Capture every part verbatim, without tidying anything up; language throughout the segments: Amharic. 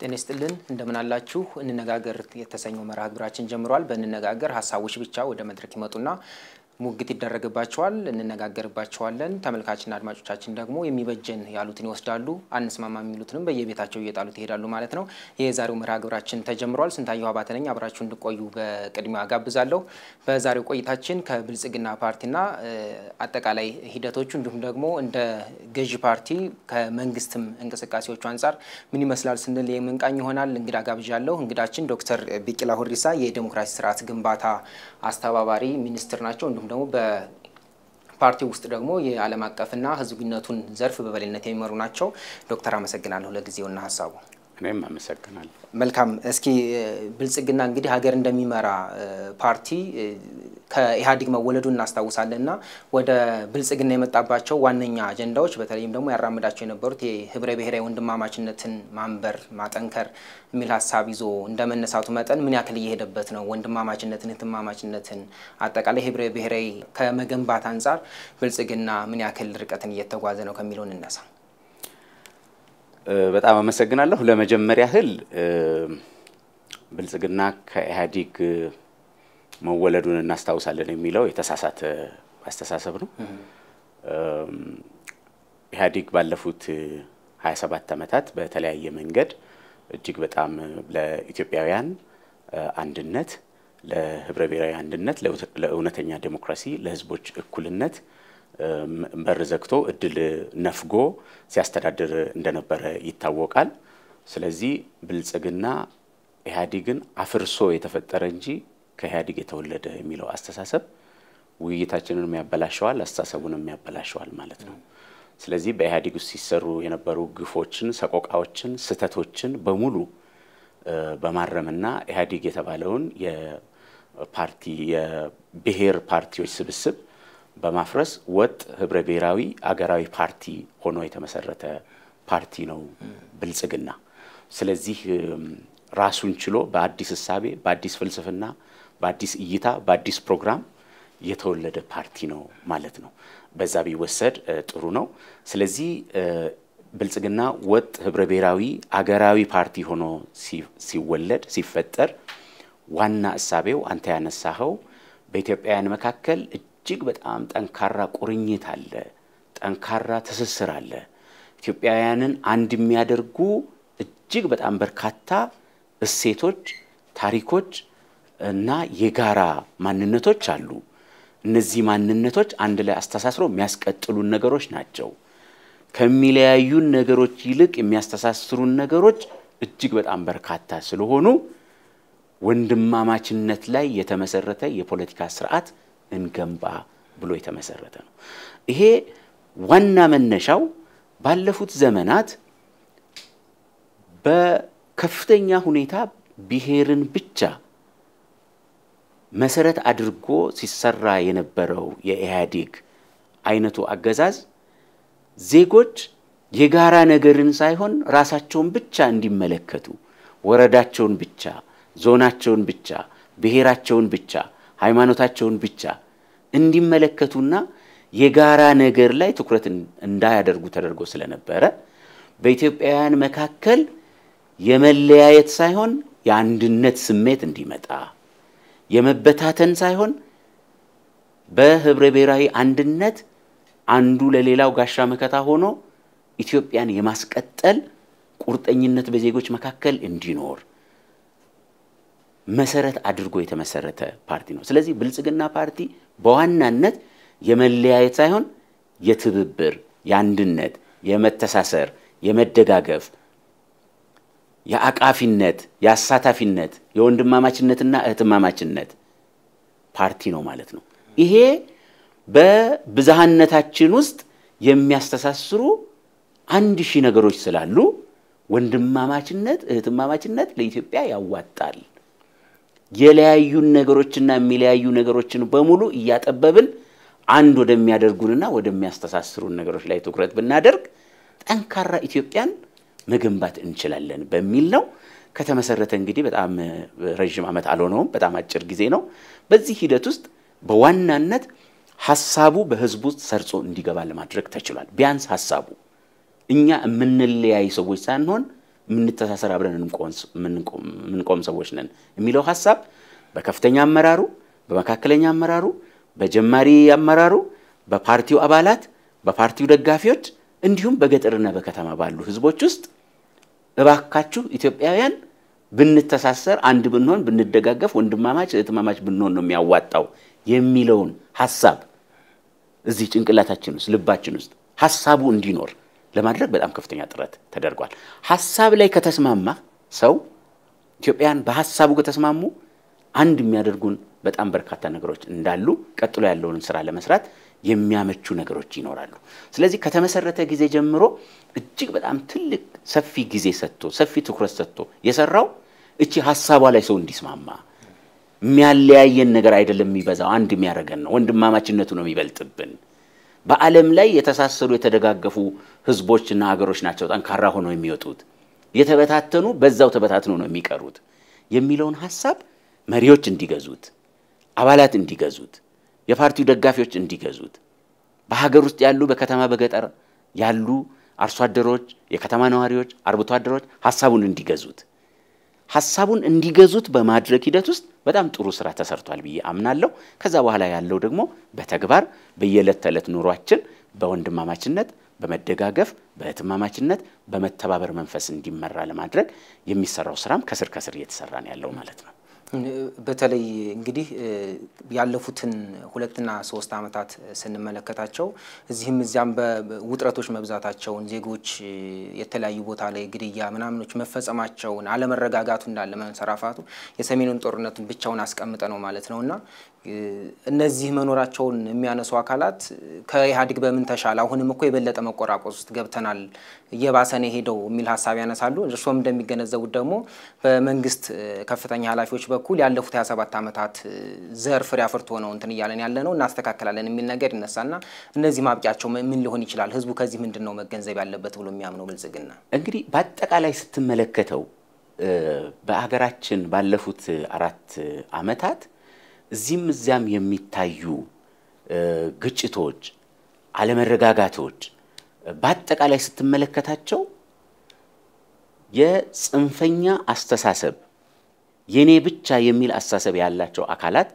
تنستلن عندما نلاقيه إن النجاعر يتسنّي ومراهق براشين جمرال بأن النجاعر هساويش بيتشاو وده مدركيماتنا موجتي درج باتشوال إن النجاعر باتشوالن تعمل كاشين أربعة كاشين دعمو يمي بجن يالوتين وستالو أنا سما ما ميلوتين بيجي بيتاچو يتالو تهيرالو مالتنا يزارو مراهق براشين تجمرال سنتايوها باتنين يبراشون دكويو بكريمة عجب بزالو بزارو كوي تاچين كبلسجنا بارتنا أتكالي هيداتوچون دهم دعمو عند جيج بارتي كمنجستم إنك سكاسيو تانسر مني مسألة سندل يمكن أن يهونا لنقدر عجب جالو هنقدرشين دكتور بيكلا هوريسا يديمقراطي سرعة جنباتها أستواباري مينسترنا تون دمو با بارتي وسترقمو يعلمك كفنا هزوجنا تون زرف ببلينا تيم مروناتشو دكتور مسكنا له لجزيونا هساو. نعم مسكنا. ملكم اسكي بلسجنا عندي هاجرن دمي مرا بارتي كهاديك ما ولدون ناستا وصلنا وده بلسجنا متابعتشو وانيا جندوش بتريم دمو يرام داشين برتي هبرة بهرة وندم ما ماشينتن مامبر ما تنكر ملها سابيزو وندم الناس عطوماتن من يأكل يهدبتنا وندم ما ماشينتن ثم ما ماشينتن عتاك عليه هبرة بهرة كمجن بعتانزار بلسجنا من يأكل ركعتين يتوازنوا كميلون الناس. بتأمل مسجنا له لما جمّر يهل بلسجنا كهاديك ما ولدون الناس توصلنا ميلو يتساسات استساسة بنو هاديك باللفوت هاي سبعة تمتات بتلاقي من جد تيجي بتأمل لإثيوبيايان عند النت لهبربيري عند النت لو لأونتنيا ديمقراطية لهزبوج كل النت برزقتو ادل نفقو سيستدادر اندنبر يتاوقال سلازي بلسقنا هاديقن عفرسو يتفترنجي كهاديق يتولد ميلو استساسب ويتاچن ميابلاشوال استساسبون ميابلاشوال مالتنا سلازي بهاديقو سيسرو ينبرو غفوچن سقوقاوچن ستاتوچن بمولو بمارمنا هاديق يتبالون ي بارتي ي بهير بارتيوچ سبسب بمافرس وات هبر بيراوي أجراوي بارتي هنوي تمسرت بارتي نو بلسجنا سلزيه راسون شلو بعديس السابي بعديس فلسفنا بعديس إيتا بعديس برنامج يتولد بارتي نو مالتنا بزابي وسر ترونو سلزي بلسجنا وات هبر بيراوي أجراوي بارتي هنو سي سي ولد سي فتر وانا السابي وأنت أنا الساهو بيتبقى أنا مكاكل جيبت أمت أنكارا قرينيت هلا، أنكارا تسسر هلا. تبيعانن عندي ميادرجو جيبت أم بركاتا السيتوج تاريكوج نا يجارا مننتوج شالو نزي مننتوج عندله استساسرو مياسكتلو نجاروش ناتجو كميليون نجاروش يلك مياسكتساسرو نجاروش جيبت أم بركاتا سلوهنو وندما ما تشنت لي يتمسرتي يpolitics سرعات انجمبا بلوي تمسرتنا. هي وانا من نشاو باللفوت زمانات بكفتنيا هنيتا بهيرن بتشا مسرت أدرجو سيسرّا ينبرو يهاديك عينتو أجازز زيجوت يجارا نجرن سايهون راساتشون بتشا عندي ملكتو ورداتشون بتشا زوناتشون بتشا بهيراتشون بتشا ሃይማኖታቸውን ብቻ እንዲመለከቱና የጋራ ነገር ላይ ትኩረት እንዳያደርጉ ተደርጎ ስለነበረ በኢትዮጵያውያን መካከል የመለያየት ሳይሆን የአንድነት ስሜት እንዲመጣ የመበታተን ሳይሆን በህብረ ብሔራዊ አንድነት አንዱ ለሌላው ጋሻ መከታ ሆኖ ኢትዮጵያን የማስቀጠል ቁርጠኝነት በዜጎች መካከል እንዲኖር مسرت أدرجو يتمسرت بارتي نو. سلزي بلسجنا بارتي بوعنا النت يمليايت سايهون يتببر يعند النت يمتساسر يمتدقاقف يا أقاف النت يا ساتا في النت يوندم ما ماشي النت النا أهتم ما ماشي النت بارتي نو مالتنا. إيه ب بزهان النت هتشنوست يميستساسرو عندي شيء نجروش سلالو وندم ما ماشي النت أهتم ما ماشي النت ليتبيع يا واتال የለያዩን ነገሮችና ሚሊያዩን ነገሮችን በሙሉ ያጠበብን አንድ ወደሚያደርጉንና ወደሚያስተሳስሩን ነገሮች ላይ ትኩረት ብናደርግ ጠንካራ ኢትዮጵያን መገንባት እንችላለን በሚል ነው ከተመሰረተ እንግዲህ በጣም ረጅም ዓመት አልሆነውም በጣም አጭር ጊዜ ነው በዚህ ሂደት ውስጥ በዋናነት ሐሳቡ በህዝቡ ሰርጾ እንዲገባ ለማድረግ ተችሏል ቢያንስ ሐሳቡ እኛ ምን ለያይ ሰዎች ሳንሆን من التساسر عبرنا نمكونس من من قوم سويشنا ميلو حساب بكفتني أمرارو بمكاكلني أمرارو بجماري أمرارو ببارتيو أبالات ببارتيو دقافيوت عندهم بقدر إننا بكتام بالو حزبوش است لباكاتشو إثيوبيان بن التساسر عند بنون بن الدقاقف وند ماماش إتماماش بنون نميا واتاو يميلون حساب زيج إنك لا تجنس لباتجنس حساب وندينور لما درك بدأ مكفتني أترات تدرقوال حساب لا يكتسمامه سو إثيوبيان بحسابو كتسمامو عند ميادرقون بدأ أمبركاتا نقروش ندالو كتلو يالون سرع لمسرات የሚያመቹ ነገሮች ይኖራሉ ስለዚህ ከተመሰረተ ጊዜ ጀምሮ እጅግ በጣም ትልቅ ሰፊ ጊዜ ሰጥቶ ሰፊ ትኩረት ሰጥቶ የሰራው እቺ ሐሳቧ ላይ ሰው እንዲስማማ የሚያለያየን ነገር አይደለም የሚበዛው አንድ የሚያረገን ነው ወንድማማችነቱ ነው የሚበልጥብን በዓለም ላይ የተሳሰሩ የተደጋገፉ ህዝቦችና ሀገሮች ናቸው ጠንካራ ሆነው የሚወጡት የተበታተኑ በዛው ተበታተኑ ነው የሚቀሩት የሚለውን ሐሳብ መሪዎች እንዲገዙት አባላት እንዲገዙት የፓርቲው ደጋፊዎች እንዲገዙት በሀገር ውስጥ ያሉ በከተማ በገጠር ያሉ አርሶ አደሮች የከተማ ነዋሪዎች አርብቶ አደሮች ሐሳቡን እንዲገዙት ሐሳቡን እንዲገዙት በማድረግ ሂደት ውስጥ በጣም ጥሩ ስራ ተሰርቷል ብዬ አምናለሁ ከዛ በኋላ ያለው ደግሞ በተግባር በየለት ተለት ኑሯችን በወንድማማችነት በመደጋገፍ በእትማማችነት በመተባበር መንፈስ እንዲመራ ለማድረግ የሚሰራው ስራም ከስር ከስር እየተሰራ ነው ያለው ማለት ነው بتالي انجدي يالفوتن هولتنا صوص تعمتات سن ملكاتاتشو زيهم زيام بوتراتوش مبزاتاتشو زيغوش يتلاي بوتالي جريا منامنوش مفز اماتشو على مرقاقاتو نعلمان صرافاتو يسمينون طورناتو بيتشو ناسك امتانو مالتنونا እነዚህ መኖራቸውን የሚያነሱ አካላት ከኢሃዲግ በመንተሻል አሁን እኮ የበለጠ መቆራቆስ ውስጥ ገብተናል የባሰኔ ሄደው ሚል ሐሳብ ያነሳሉ እርሱም እንደሚገነዘው ደግሞ በመንግስት ከፍተኛ ኃላፊዎች በኩል ያለፉት ሃያ ሰባት አመታት ዘር ፍሬ አፍርቶ ነው እንትን ይያለን ያለነው እናስተካክላለን ሚል ነገር እነሳና እነዚህ ማብቂያቸው ምን ሊሆን ይችላል ህዝቡ ከዚህ ምንድነው መገንዘብ ያለበት ብሎ የሚያምነው ብልጽግና እንግዲህ በአጠቃላይ ስትመለከተው በአገራችን ባለፉት አራት አመታት እዚም እዚያም የሚታዩ ግጭቶች አለመረጋጋቶች በአጠቃላይ ስትመለከታቸው የጽንፈኛ አስተሳሰብ የኔ ብቻ የሚል አስተሳሰብ ያላቸው አካላት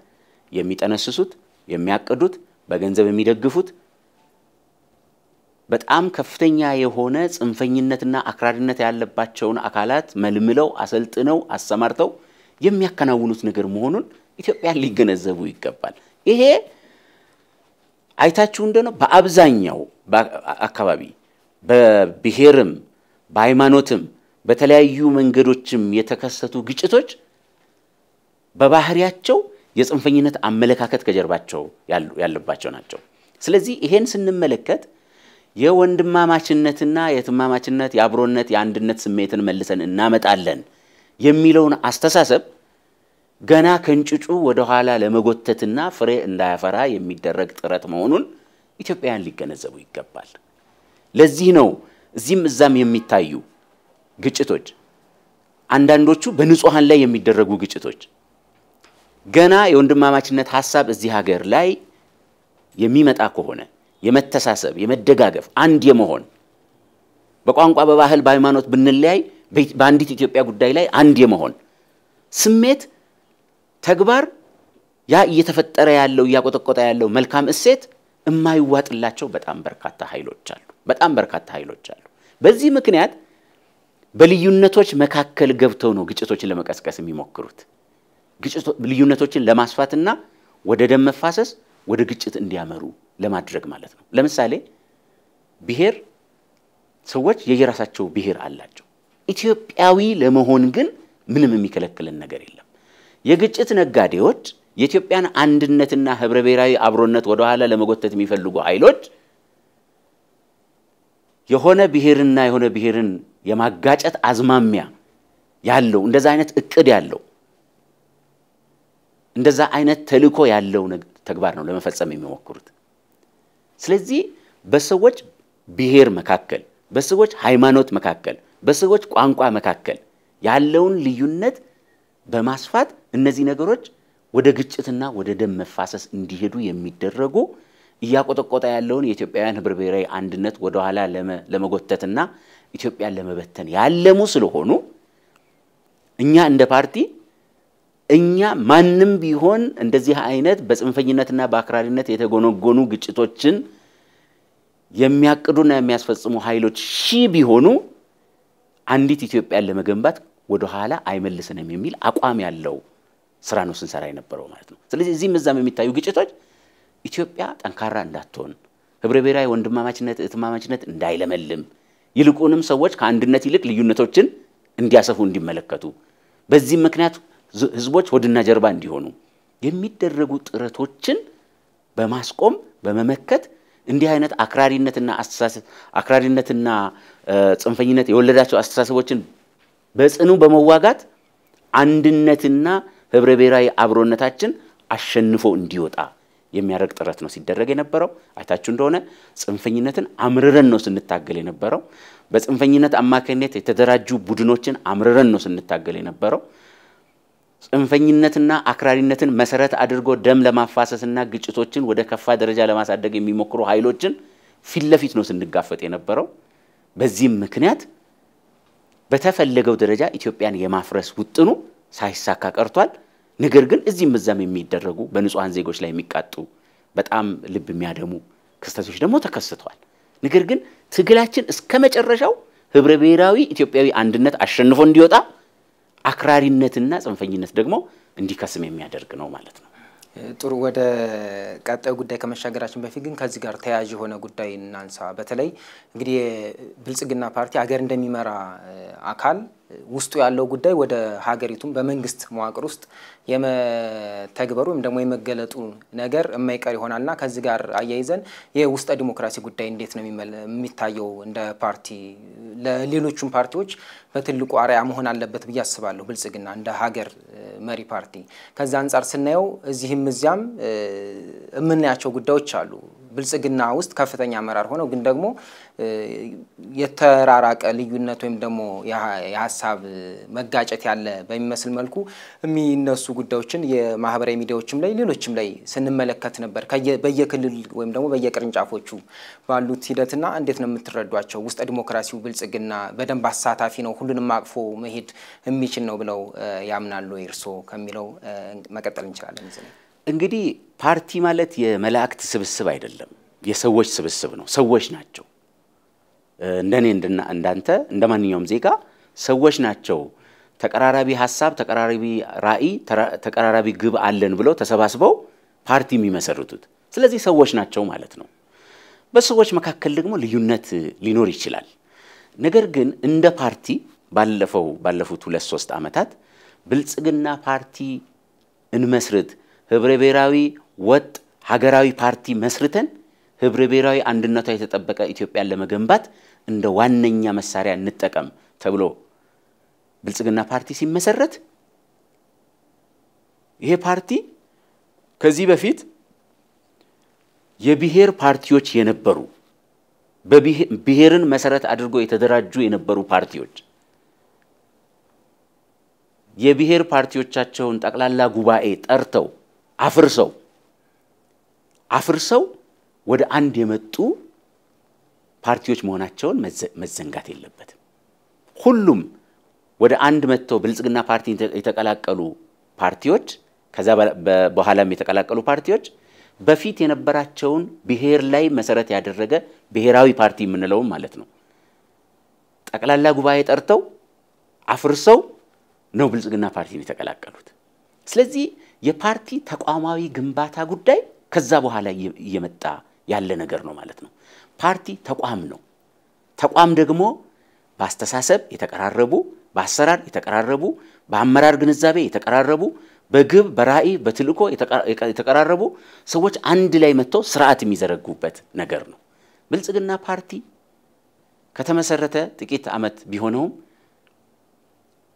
የሚጠነስሱት የሚያቀዱት በገንዘብ የሚደግፉት በጣም ከፍተኛ የሆነ ጽንፈኝነትና አክራሪነት ያለባቸውን አካላት መልምለው አሰልጥነው አሰማርተው የሚያከናውኑት ነገር መሆኑን ኢትዮጵያ ሊገነዘቡ ይገባል ይሄ አይታችሁ እንደሆነ በአብዛኛው አካባቢ በብሔርም በሃይማኖትም በተለያዩ መንገዶችም የተከሰቱ ግጭቶች በባህሪያቸው የጽንፈኝነት አመለካከት ከጀርባቸው ያለባቸው ናቸው ስለዚህ ይሄን ስንመለከት የወንድማማችነትና የትማማችነት ያብሮነት ያንድነት ስሜትን መልሰን እናመጣለን የሚለውን አስተሳሰብ ገና ከንጭጩ ወደ ኋላ ለመጎተትና ፍሬ እንዳያፈራ የሚደረግ ጥረት መሆኑን ኢትዮጵያውያን ሊገነዘቡ ይገባል ለዚህ ነው እዚህም እዛም የሚታዩ ግጭቶች አንዳንዶቹ በንጹሃን ላይ የሚደረጉ ግጭቶች ገና የወንድማማችነት ሐሳብ እዚህ ሀገር ላይ የሚመጣ ከሆነ የመተሳሰብ የመደጋገፍ አንድ የመሆን በቋንቋ በባህል በሃይማኖት ብንለያይ በአንዲት ኢትዮጵያ ጉዳይ ላይ አንድ የመሆን ስሜት ተግባር ያ እየተፈጠረ ያለው ያቆጠቆጣ ያለው መልካም እሴት እማይዋጥላቸው በጣም በርካታ ኃይሎች አሉ በጣም በርካታ ኃይሎች አሉ በዚህ ምክንያት በልዩነቶች መካከል ገብተው ነው ግጭቶችን ለመቀስቀስ የሚሞክሩት ግጭቶ ልዩነቶችን ለማስፋትና ወደ ደም መፋሰስ ወደ ግጭት እንዲያመሩ ለማድረግ ማለት ነው ለምሳሌ ብሔር ሰዎች የየራሳቸው ብሔር አላቸው ኢትዮጵያዊ ለመሆን ግን ምንም የሚከለክለን ነገር የለም የግጭት ነጋዴዎች የኢትዮጵያን አንድነትና ህብረብሔራዊ አብሮነት ወደ ኋላ ለመጎተት የሚፈልጉ ኃይሎች የሆነ ብሔርና የሆነ ብሔርን የማጋጨት አዝማሚያ ያለው እንደዛ አይነት እቅድ ያለው እንደዛ አይነት ተልኮ ያለው ተግባር ነው ለመፈጸም የሚሞክሩት ስለዚህ በሰዎች ብሔር መካከል በሰዎች ሃይማኖት መካከል በሰዎች ቋንቋ መካከል ያለውን ልዩነት በማስፋት እነዚህ ነገሮች ወደ ግጭትና ወደ ደም መፋሰስ እንዲሄዱ የሚደረጉ إياه كتو كتاع اللون يتبقى بربيري عندنا ودو على لما لما قتتنا يتبقى لما بتني على مسلوهونو إنيا عند بارتي إنيا ما ننبيهون عند زي هاينات بس انفجناتنا باكرارينات يتقونو قونو قتشتوتشن يميا كرونا مياس فسمو هايلوت شي بيهونو عندي يتبقى لما جنبات ودو على أيمن لسنا ميميل أقوام ياللو سرانو سنسرائنا بروماتنا سلسي زي مزام ميتايو قتشتوت ኢትዮጵያ ጠንካራ እንዳትሆን ህብረብሔራዊ ወንድማማችነት እትማማችነት እንዳይለመልም ይልቁንም ሰዎች ከአንድነት ይልቅ ልዩነቶችን እንዲያሰፉ እንዲመለከቱ በዚህ ምክንያት ህዝቦች ወድና ጀርባ እንዲሆኑ የሚደረጉ ጥረቶችን በማስቆም በመመከት እንዲህ አይነት አክራሪነትና አስተሳሰብ አክራሪነትና ጽንፈኝነት የወለዳቸው አስተሳሰቦችን በጽኑ በመዋጋት አንድነትና ህብረብሔራዊ አብሮነታችን አሸንፎ እንዲወጣ የሚያረግ ጥረት ነው ሲደረግ የነበረው አይታችሁ እንደሆነ ጽንፈኝነትን አምርረን ነው ስንታገል የነበረው በጽንፈኝነት አማካኝነት የተደራጁ ቡድኖችን አምርረን ነው ስንታገል የነበረው ጽንፈኝነትና አክራሪነትን መሰረት አድርጎ ደም ለማፋሰስና ግጭቶችን ወደ ከፋ ደረጃ ለማሳደግ የሚሞክሩ ኃይሎችን ፍለፊት ነው ስንጋፈጥ የነበረው በዚህ ምክንያት በተፈለገው ደረጃ ኢትዮጵያን የማፍረስ ውጥኑ ሳይሳካ ቀርቷል ነገር ግን እዚህም እዛም የሚደረጉ በንጹሃን ዜጎች ላይ የሚቃጡ በጣም ልብ የሚያደሙ ክስተቶች ደግሞ ተከስተዋል ነገር ግን ትግላችን እስከመጨረሻው ህብረብሔራዊ ኢትዮጵያዊ አንድነት አሸንፎ እንዲወጣ አክራሪነትና ጽንፈኝነት ደግሞ እንዲከስም የሚያደርግ ነው ማለት ነው ጥሩ ወደ ቀጣዩ ጉዳይ ከመሻገራችን በፊት ግን ከዚህ ጋር ተያያዥ ሆነ ጉዳይ እናንሳ በተለይ እንግዲህ ብልጽግና ፓርቲ ሀገር እንደሚመራ አካል ውስጡ ያለው ጉዳይ ወደ ሀገሪቱም በመንግስት መዋቅር ውስጥ የመተግበሩም ደግሞ የመገለጡ ነገር የማይቀር ይሆናልና ከዚህ ጋር አያይዘን የውስጥ ዲሞክራሲ ጉዳይ እንዴት ነው የሚታየው እንደ ፓርቲ ለሌሎችም ፓርቲዎች በትልቁ አርያ መሆን አለበት ብዬ አስባለሁ ብልጽግና እንደ ሀገር መሪ ፓርቲ ከዛ አንፃር ስናየው እዚህም እዚያም እምናያቸው ጉዳዮች አሉ ብልጽግና ውስጥ ከፍተኛ አመራር ሆነው ግን ደግሞ የተራራቀ ልዩነት ወይም ደግሞ የሐሳብ መጋጨት ያለ በሚመስል መልኩ የሚነሱ ጉዳዮችን የማህበራዊ ሚዲያዎችም ላይ ሌሎችም ላይ سنመለከት ነበር በየክልል ወይም ደግሞ በየቅርንጫፎቹ ባሉት ሂደትና እንዴት ነው የምትረዷቸው ውስጥ ዲሞክራሲው ብልጽግና በደንብ አሳታፊ ነው ሁሉንም ማቅፎ መሄድ የሚችል ነው ብለው ያምናሉ እርሶ ከሚለው መቀጠል እንችላለን እንግዲህ ፓርቲ ማለት የመላእክት ስብስብ አይደለም የሰዎች ስብስብ ነው ሰዎች ናቸው እንደኔ እንደና እንዳንተ እንደማንኛውም ዜጋ ሰዎች ናቸው ተቀራራቢ ሐሳብ ተቀራራቢ ራዕይ ተቀራራቢ ግብ አለን ብለው ተሰባስበው ፓርቲ የሚመሰርቱት ስለዚህ ሰዎች ናቸው ማለት ነው በሰዎች መካከል ደግሞ ልዩነት ሊኖር ይችላል ነገር ግን እንደ ፓርቲ ባለፈው ባለፉት ሁለት ሶስት አመታት ብልጽግና ፓርቲ እንመስረት ህብረብሔራዊ ወጥ ሀገራዊ ፓርቲ መስርተን ህብረብሔራዊ አንድነቷ የተጠበቀ ኢትዮጵያን ለመገንባት እንደ ዋነኛ መሳሪያ እንጠቀም ተብሎ ብልጽግና ፓርቲ ሲመሰረት ይሄ ፓርቲ ከዚህ በፊት የብሔር ፓርቲዎች የነበሩ በብሔርን መሰረት አድርጎ የተደራጁ የነበሩ ፓርቲዎች የብሔር ፓርቲዎቻቸውን ጠቅላላ ጉባኤ ጠርተው አፍርሰው አፍርሰው ወደ አንድ የመጡ ፓርቲዎች መሆናቸውን መዘንጋት የለበትም ሁሉም ወደ አንድ መጥተው ብልጽግና ፓርቲ የተቀላቀሉ ፓርቲዎች ከዛ በኋላም የተቀላቀሉ ፓርቲዎች በፊት የነበራቸውን ብሔር ላይ መሰረት ያደረገ ብሔራዊ ፓርቲ ምንለው ማለት ነው ጠቅላላ ጉባኤ ጠርተው አፍርሰው ነው ብልጽግና ፓርቲ የተቀላቀሉት ስለዚህ የፓርቲ ተቋማዊ ግንባታ ጉዳይ ከዛ በኋላ እየመጣ ያለ ነገር ነው ማለት ነው ፓርቲ ተቋም ነው ተቋም ደግሞ በአስተሳሰብ የተቀራረቡ በአሰራር የተቀራረቡ በአመራር ግንዛቤ የተቀራረቡ በግብ በራዕይ በትልቆ የተቀራረቡ ሰዎች አንድ ላይ መጥተው ስርዓት የሚዘረጉበት ነገር ነው ብልጽግና ፓርቲ ከተመሰረተ ጥቂት አመት ቢሆነው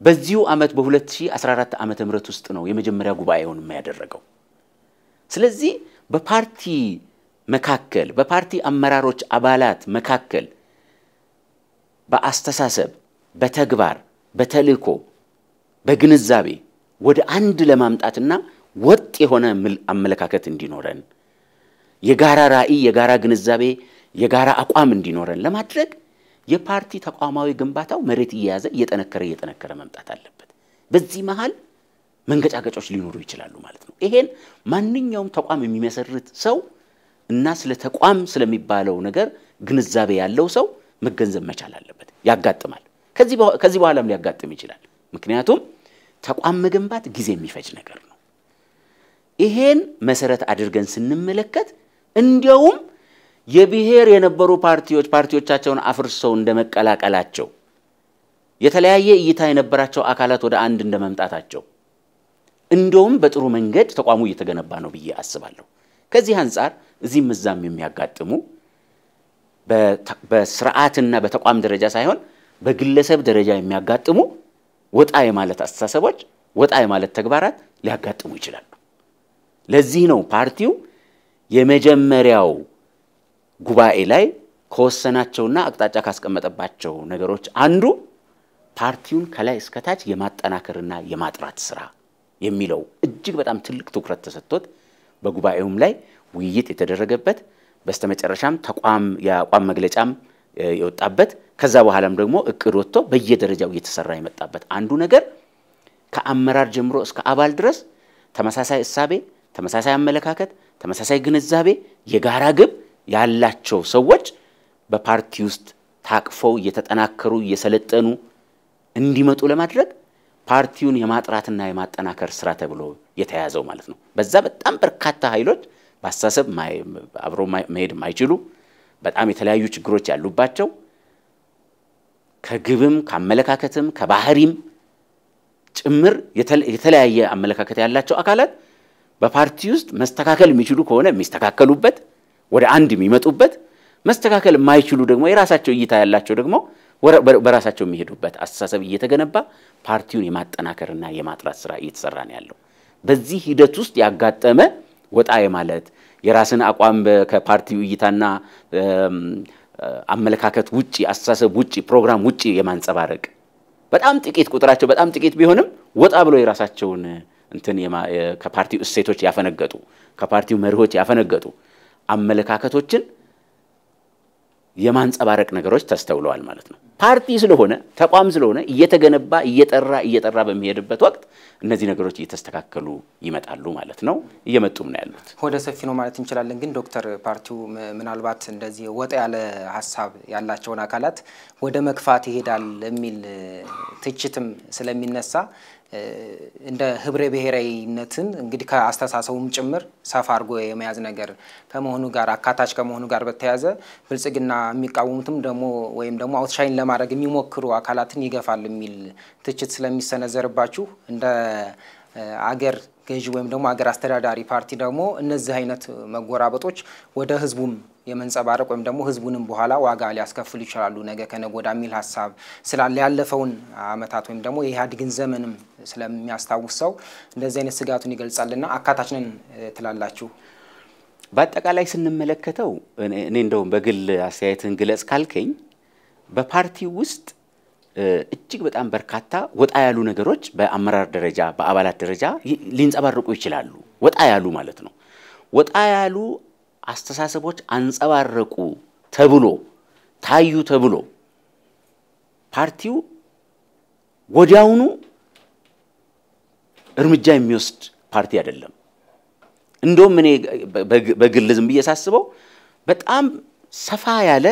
በዚሁ አመት በ2014 አመተ ምህረት ውስጥ ነው የመጀመሪያ ጉባኤውን የሚያደርገው ስለዚህ በፓርቲ መካከል በፓርቲ አመራሮች አባላት መካከል በአስተሳሰብ በተግባር በተልእኮ በግንዛቤ ወደ አንድ ለማምጣትና ወጥ የሆነ አመለካከት እንዲኖረን የጋራ ራዕይ የጋራ ግንዛቤ የጋራ አቋም እንዲኖረን ለማድረግ የፓርቲ ተቋማዊ ግንባታው መሬት ይያዘ እየተነከረ እየተነከረ መምጣት አለበት በዚህ መሃል መንገጫገጮች ሊኖሩ ይችላሉ ማለት ነው ይሄን ማንኛውም ተቋም የሚመሰርት ሰው እና ስለ ተቋም ስለሚባለው ነገር ግንዛቤ ያለው ሰው መገንዘብ መቻል አለበት ያጋጥማል ከዚህ ከዚህ በኋላም ሊያጋጥም ይችላል ምክንያቱም ተቋም መገንባት ጊዜ የሚፈጅ ነገር ነው ይሄን መሰረት አድርገን ስንመለከት እንዲያውም የብሔር የነበሩ ፓርቲዎች ፓርቲዎቻቸውን አፍርሰው እንደመቀላቀላቸው የተለያየ እይታ የነበራቸው አካላት ወደ አንድ እንደመምጣታቸው እንዲያውም በጥሩ መንገድ ተቋሙ እየተገነባ ነው ብዬ አስባለሁ ከዚህ አንፃር እዚህም እዛም የሚያጋጥሙ በስርዓትና በተቋም ደረጃ ሳይሆን በግለሰብ ደረጃ የሚያጋጥሙ ወጣ የማለት አስተሳሰቦች ወጣ የማለት ተግባራት ሊያጋጥሙ ይችላል ለዚህ ነው ፓርቲው የመጀመሪያው ጉባኤ ላይ ከወሰናቸውና አቅጣጫ ካስቀመጠባቸው ነገሮች አንዱ ፓርቲውን ከላይ እስከ ታች የማጠናከርና የማጥራት ስራ የሚለው እጅግ በጣም ትልቅ ትኩረት ተሰጥቶት በጉባኤውም ላይ ውይይት የተደረገበት በስተመጨረሻም ተቋም ያቋም መግለጫም የወጣበት ከዛ በኋላም ደግሞ እቅድ ወጥቶ በየደረጃው እየተሰራ የመጣበት አንዱ ነገር ከአመራር ጀምሮ እስከ አባል ድረስ ተመሳሳይ ሐሳብ ተመሳሳይ አመለካከት ተመሳሳይ ግንዛቤ የጋራ ግብ ያላቸው ሰዎች በፓርቲ ውስጥ ታቅፈው የተጠናከሩ የሰለጠኑ እንዲመጡ ለማድረግ ፓርቲውን የማጥራትና የማጠናከር ስራ ተብሎ የተያዘው ማለት ነው በዛ በጣም በርካታ ኃይሎች ባሳሰብ አብሮ መሄድ ማይችሉ በጣም የተለያዩ ችግሮች ያሉባቸው ከግብም ከአመለካከትም ከባህሪም ጭምር የተለያየ አመለካከት ያላቸው አካላት በፓርቲ ውስጥ መስተካከል የሚችሉ ከሆነ የሚስተካከሉበት ወደ አንድ የሚመጡበት መስተካከል የማይችሉ ደግሞ የራሳቸው እይታ ያላቸው ደግሞ በራሳቸው የሚሄዱበት አስተሳሰብ እየተገነባ ፓርቲውን የማጠናከርና የማጥራት ስራ እየተሰራ ነው ያለው በዚህ ሂደት ውስጥ ያጋጠመ ወጣ የማለት የራስን አቋም ከፓርቲው እይታና አመለካከት ውጪ አስተሳሰብ ውጪ ፕሮግራም ውጪ የማንጸባረቅ በጣም ጥቂት ቁጥራቸው በጣም ጥቂት ቢሆንም ወጣ ብሎ የራሳቸውን እንትን ከፓርቲው እሴቶች ያፈነገጡ ከፓርቲው መርሆች ያፈነገጡ አመለካከቶችን የማንጸባረቅ ነገሮች ተስተውለዋል ማለት ነው ፓርቲ ስለሆነ ተቋም ስለሆነ እየተገነባ እየጠራ እየጠራ በሚሄድበት ወቅት እነዚህ ነገሮች እየተስተካከሉ ይመጣሉ ማለት ነው እየመጡም ነው ያሉት ሆደ ሰፊ ነው ማለት እንችላለን ግን ዶክተር ፓርቲው ምናልባት እንደዚህ ወጣ ያለ ሐሳብ ያላቸውን አካላት ወደ መክፋት ይሄዳል ለሚል ትችትም ስለሚነሳ እንደ ህብረ ብሔራዊነትን እንግዲህ ከአስተሳሰቡም ጭምር ሰፋ አርጎ የማያዝ ነገር ከመሆኑ ጋር አካታች ከመሆኑ ጋር በተያያዘ ብልጽግና የሚቃወሙትም ደሞ ወይም ደሞ አውትሻይን ለማድረግ የሚሞክሩ አካላትን ይገፋል የሚል ትችት ስለሚሰነዘርባችሁ እንደ አገር ገዥ ወይም ደሞ አገር አስተዳዳሪ ፓርቲ ደሞ እነዚህ አይነት መጎራበጦች ወደ ህዝቡም የመንጸባረቅ ወይም ደሞ ህዝቡንም በኋላ ዋጋ ሊያስከፍል ይችላል ነገ ከነጎዳ ሚል ሐሳብ ስላል ያለፈውን አመታት ወይም ደሞ የኢህአዴግን ዘመንም ስለሚያስታውሰው እንደዚህ አይነት ስጋቱን ይገልጻልና አካታችንን ትላላችሁ በአጠቃላይ ስንመለከተው እኔ እንደው በግል አስተያየትን ግለጽ ካልከኝ በፓርቲ ውስጥ እጅግ በጣም በርካታ ወጣ ያሉ ነገሮች በአመራር ደረጃ በአባላት ደረጃ ሊንጸባረቁ ይችላሉ ወጣ ያሉ ማለት ነው ወጣ ያሉ አስተሳሰቦች አንጸባረቁ ተብሎ ታዩ ተብሎ ፓርቲው ወዲያውኑ እርምጃ የሚወስድ ፓርቲ አይደለም እንደውም እኔ በግል ዝም ብየሳስበው በጣም ሰፋ ያለ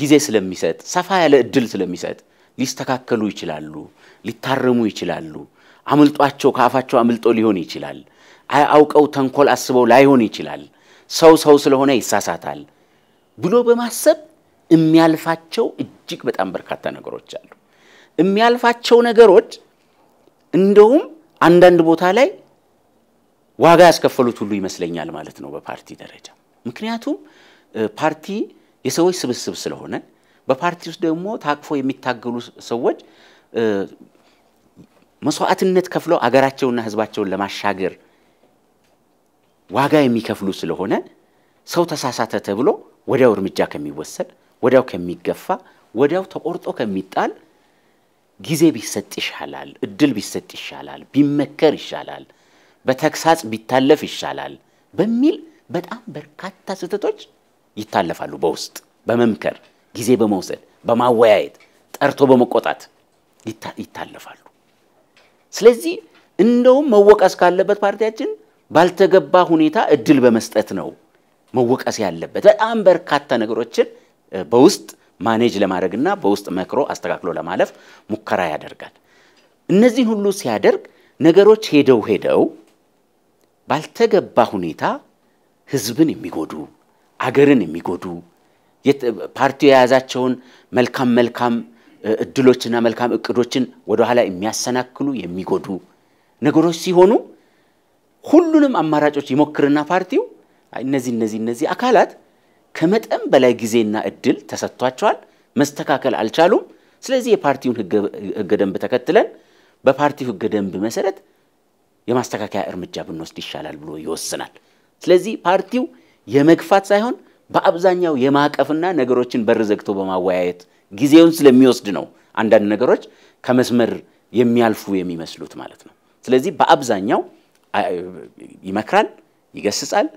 ጊዜ ስለሚሰጥ ሰፋ ያለ እድል ስለሚሰጥ ሊስተካከሉ ይችላሉ ሊታረሙ ይችላሉ አምልጧቸው ካፋቸው አምልጦ ሊሆን ይችላል አያውቀው ተንኮል አስበው ላይሆን ይችላል ሰው ሰው ስለሆነ ይሳሳታል ብሎ በማሰብ የሚያልፋቸው እጅግ በጣም በርካታ ነገሮች አሉ የሚያልፋቸው ነገሮች እንደውም አንዳንድ ቦታ ላይ ዋጋ ያስከፈሉት ሁሉ ይመስለኛል ማለት ነው በፓርቲ ደረጃ ምክንያቱም ፓርቲ የሰዎች ስብስብ ስለሆነ በፓርቲ ውስጥ ደግሞ ታቅፎ የሚታገሉ ሰዎች መስዋዕትነት ከፍለው አገራቸውንና ህዝባቸውን ለማሻገር ዋጋ የሚከፍሉ ስለሆነ ሰው ተሳሳተ ተብሎ ወዲያው እርምጃ ከሚወሰድ ወዲያው ከሚገፋ ወዲያው ተቆርጦ ከሚጣል ጊዜ ቢሰጥ ይሻላል እድል ቢሰጥ ይሻላል ቢመከር ይሻላል በተክሳጽ ቢታለፍ ይሻላል በሚል በጣም በርካታ ስተቶች ይታለፋሉ በውስጥ በመምከር ጊዜ በመውሰድ በማወያየት ጠርቶ በመቆጣት ይታለፋሉ ስለዚህ እንደውም መወቀስ ካለበት ፓርቲያችን ባልተገባ ሁኔታ እድል በመስጠት ነው መወቀስ ያለበት በጣም በርካታ ነገሮችን በውስጥ ማኔጅ ለማድረግና በውስጥ መክሮ አስተካክሎ ለማለፍ ሙከራ ያደርጋል እነዚህ ሁሉ ሲያደርግ ነገሮች ሄደው ሄደው ባልተገባ ሁኔታ ህዝብን የሚጎዱ አገርን የሚጎዱ ፓርቲው ያዛቸውን መልካም መልካም እድሎችና መልካም እቅዶችን ወደ ኋላ የሚያሰናክሉ የሚጎዱ ነገሮች ሲሆኑ ሁሉንም አማራጮች ይሞክርና ፓርቲው እነዚህ እነዚህ እነዚህ አካላት ከመጠን በላይ ጊዜና እድል ተሰጥቷቸዋል መስተካከል አልቻሉም ስለዚህ የፓርቲውን ህገ ደንብ ተከትለን በፓርቲው ህገ ደንብ መሰረት የማስተካከያ እርምጃ ብንወስድ ይሻላል ብሎ ይወስናል ስለዚህ ፓርቲው የመግፋት ሳይሆን በአብዛኛው የማቀፍና ነገሮችን በርዘግቶ በማወያየት ጊዜውን ስለሚወስድ ነው አንዳንድ ነገሮች ከመስመር የሚያልፉ የሚመስሉት ማለት ነው ስለዚህ በአብዛኛው ይመክራል ይገስጻል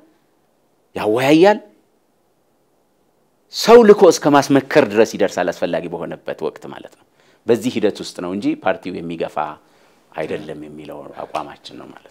ያወያያል ሰው ልኮ እስከማስመከር ድረስ ይደርሳል አስፈልጋጊ በሆነበት ወቅት ማለት ነው በዚህ ሂደት ውስጥ ነው እንጂ ፓርቲው የሚገፋ አይደለም የሚለው አቋማችን ነው ማለት